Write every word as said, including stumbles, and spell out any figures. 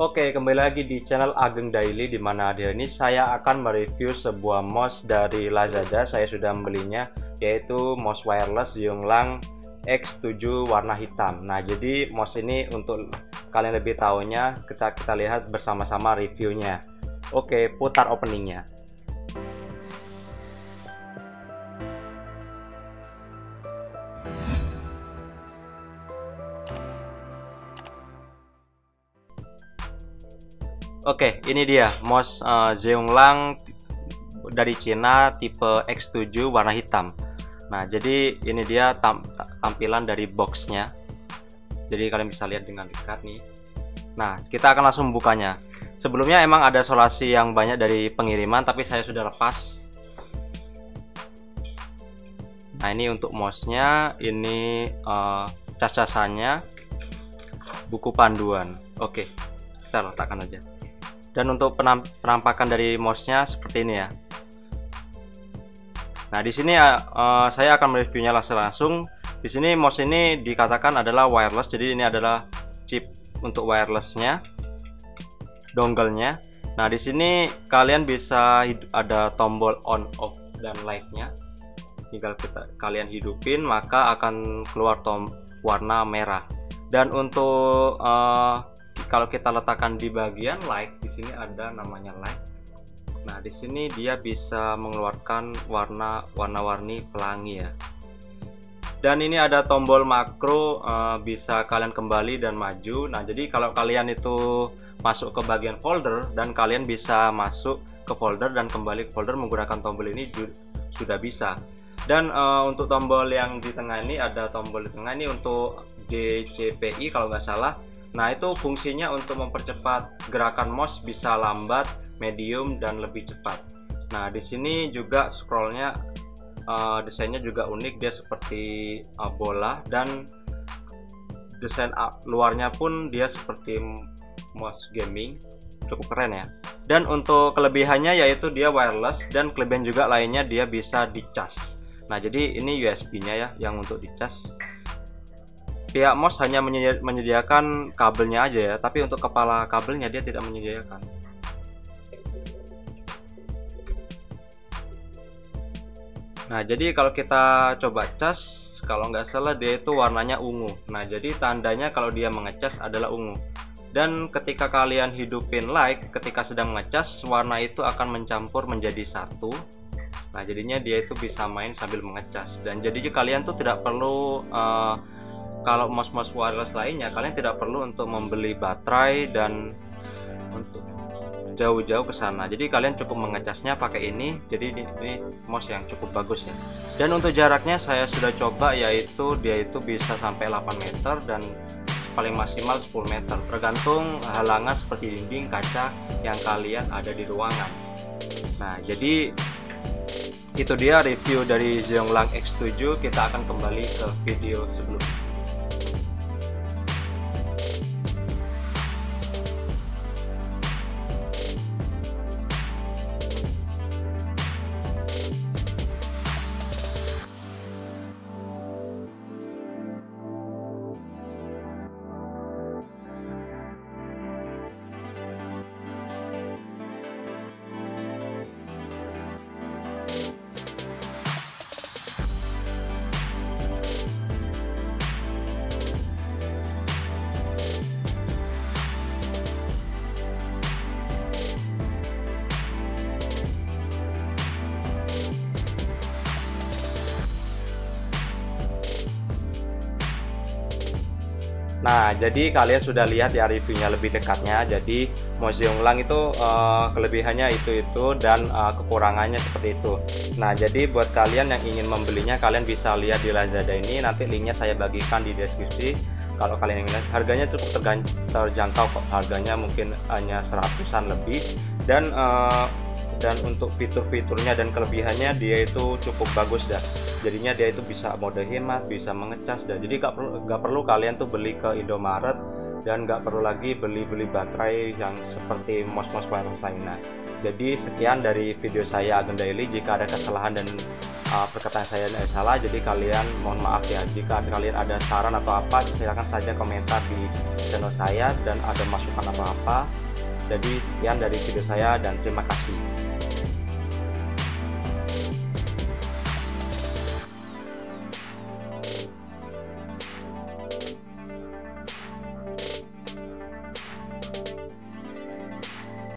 Oke, kembali lagi di channel Ageng Daily, di mana hari ini saya akan mereview sebuah mouse dari Lazada. Saya sudah membelinya, yaitu mouse wireless Yonglang X tujuh warna hitam. Nah, jadi mouse ini untuk kalian lebih tahunya kita kita lihat bersama-sama reviewnya. Oke, putar openingnya. Oke, ini dia mouse uh, Zeonglang dari Cina tipe X tujuh warna hitam. Nah, jadi ini dia tam tampilan dari boxnya. Jadi kalian bisa lihat dengan dekat nih. Nah, kita akan langsung bukanya. Sebelumnya emang ada solasi yang banyak dari pengiriman, tapi saya sudah lepas. Nah, ini untuk mouse-nya, ini uh, cas-casannya, buku panduan. Oke, kita letakkan aja. Dan untuk penampakan dari mouse-nya seperti ini ya. Nah, di sini uh, saya akan mereviewnya langsung. Di sini mouse ini dikatakan adalah wireless, jadi ini adalah chip untuk wireless-nya, dongle-nya. Nah, di sini kalian bisa ada tombol on off dan light-nya. Tinggal kita kalian hidupin, maka akan keluar tombol warna merah. Dan untuk uh, kalau kita letakkan di bagian light, di sini ada namanya light. Nah, di sini dia bisa mengeluarkan warna warna-warni pelangi ya. Dan ini ada tombol makro, uh, bisa kalian kembali dan maju. Nah, jadi kalau kalian itu masuk ke bagian folder dan kalian bisa masuk ke folder dan kembali ke folder menggunakan tombol ini sudah bisa. Dan uh, untuk tombol yang di tengah ini, ada tombol di tengah ini untuk D C P I kalau nggak salah. Nah, itu fungsinya untuk mempercepat gerakan mouse, bisa lambat, medium, dan lebih cepat. Nah, di sini juga scrollnya, uh, desainnya juga unik, dia seperti uh, bola, dan desain uh, luarnya pun dia seperti mouse gaming, cukup keren ya. Dan untuk kelebihannya yaitu dia wireless, dan kelebihan juga lainnya dia bisa dicas. Nah, jadi ini U S B-nya ya yang untuk dicas. Pihak mouse hanya menyediakan kabelnya aja ya, tapi untuk kepala kabelnya dia tidak menyediakan. Nah, jadi kalau kita coba cas, kalau nggak salah dia itu warnanya ungu. Nah, jadi tandanya kalau dia mengecas adalah ungu. Dan ketika kalian hidupin light, ketika sedang mengecas, warna itu akan mencampur menjadi satu. Nah, jadinya dia itu bisa main sambil mengecas. Dan jadi kalian tuh tidak perlu uh, kalau mouse-mouse wireless lainnya, kalian tidak perlu untuk membeli baterai dan untuk jauh-jauh ke sana. Jadi kalian cukup mengecasnya pakai ini. Jadi ini, ini mouse yang cukup bagus ya. Dan untuk jaraknya saya sudah coba, yaitu dia itu bisa sampai delapan meter dan paling maksimal sepuluh meter, tergantung halangan seperti dinding, kaca yang kalian ada di ruangan. Nah, jadi itu dia review dari Zeonglang X tujuh. Kita akan kembali ke video sebelumnya. Nah, jadi kalian sudah lihat ya reviewnya lebih dekatnya. Jadi mouse Zeonglang itu uh, kelebihannya itu-itu dan uh, kekurangannya seperti itu. Nah, jadi buat kalian yang ingin membelinya, kalian bisa lihat di Lazada ini. Nanti linknya saya bagikan di deskripsi. Kalau kalian ingin, harganya cukup terjangkau kok. Harganya mungkin hanya seratusan lebih. Dan uh, dan untuk fitur-fiturnya dan kelebihannya dia itu cukup bagus dah. Jadinya dia itu bisa mode hemat, bisa mengecas, dan jadi gak perlu, gak perlu kalian tuh beli ke Indomaret dan gak perlu lagi beli-beli baterai yang seperti mouse-mouse wireless lainnya. Jadi sekian dari video saya Ageng Daily. Jika ada kesalahan dan uh, perkataan saya tidak salah, jadi kalian mohon maaf ya. Jika kalian ada saran atau apa, silahkan saja komentar di channel saya dan ada masukan apa-apa. Jadi sekian dari video saya dan terima kasih.